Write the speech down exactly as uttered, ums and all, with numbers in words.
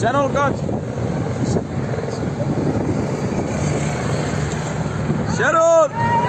General, cut. Sharon!